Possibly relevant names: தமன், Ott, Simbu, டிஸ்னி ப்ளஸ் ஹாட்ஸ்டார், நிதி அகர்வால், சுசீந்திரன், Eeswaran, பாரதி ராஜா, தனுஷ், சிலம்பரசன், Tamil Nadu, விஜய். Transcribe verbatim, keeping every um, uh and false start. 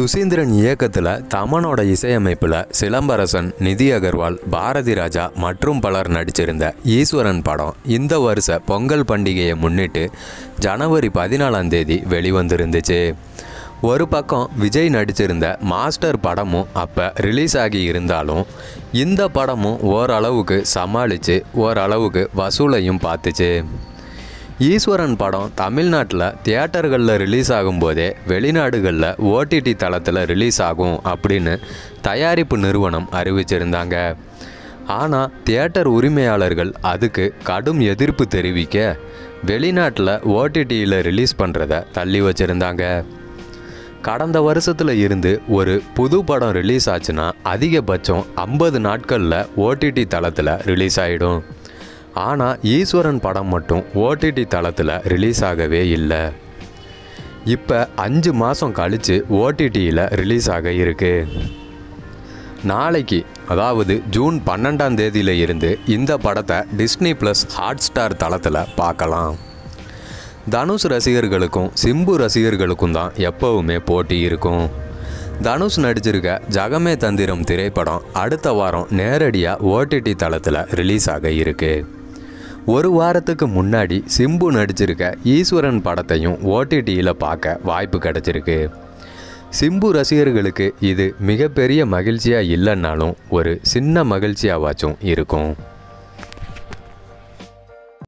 சுசீந்திரன் இயக்கத்தில் தமனோட இசையமைப்பில் சிலம்பரசன், நிதி அகர்வால், பாரதி ராஜா மற்றும் பலர் நடிச்சிருந்த ஈஸ்வரன் படம் இந்த வருஷ பொங்கல் பண்டிகையை முன்னிட்டு ஜனவரி பதினாலாம் தேதி வெளிவந்திருந்துச்சு. ஒரு பக்கம் விஜய் நடிச்சிருந்த மாஸ்டர் படமும் அப்போ ரிலீஸ் ஆகி இருந்தாலும் இந்த படமும் ஓரளவுக்கு சமாளித்து ஓரளவுக்கு வசூலையும் பார்த்துச்சு. ஈஸ்வரன் படம் தமிழ்நாட்டில் தியேட்டர்களில் ரிலீஸ் ஆகும்போதே வெளிநாடுகளில் ஓடிடி தளத்தில் ரிலீஸ் ஆகும் அப்படின்னு தயாரிப்பு நிறுவனம் அறிவிச்சிருந்தாங்க. ஆனால் தியேட்டர் உரிமையாளர்கள் அதுக்கு கடும் எதிர்ப்பு தெரிவிக்க வெளிநாட்டில் ஓடிடியில் ரிலீஸ் பண்ணுறதை தள்ளி வச்சுருந்தாங்க. கடந்த வருஷத்தில் இருந்து ஒரு புது படம் ரிலீஸ் ஆச்சுன்னா அதிகபட்சம் ஐம்பது நாட்களில் ஓடிடி தளத்தில் ரிலீஸ் ஆகிடும். ஆனால் ஈஸ்வரன் படம் மட்டும் ஓடிடி தளத்தில் ரிலீஸ் ஆகவே இல்லை. இப்போ அஞ்சு மாதம் கழித்து ஓடிடியில் ரிலீஸ் ஆக இருக்குது. நாளைக்கு அதாவது ஜூன் பன்னெண்டாம் தேதியில் இருந்து இந்த படத்தை டிஸ்னி ப்ளஸ் ஹாட்ஸ்டார் தளத்தில் பார்க்கலாம். தனுஷ் ரசிகர்களுக்கும் சிம்பு ரசிகர்களுக்கும் தான் எப்போவுமே போட்டி இருக்கும். தனுஷ் நடிச்சிருக்க ஜகமே தந்திரம் திரைப்படம் அடுத்த வாரம் நேரடியாக ஓடிடி தளத்தில் ரிலீஸ் ஆக இருக்குது. ஒரு வாரத்துக்கு முன்னாடி சிம்பு நடிச்சிருக்க ஈஸ்வரன் படத்தையும் ஓடிடியில் பார்க்க வாய்ப்பு கிடச்சிருக்கு. சிம்பு ரசிகர்களுக்கு இது மிகப்பெரிய மகிழ்ச்சியாக இல்லைன்னாலும் ஒரு சின்ன மகிழ்ச்சியாவாச்சும் இருக்கும்.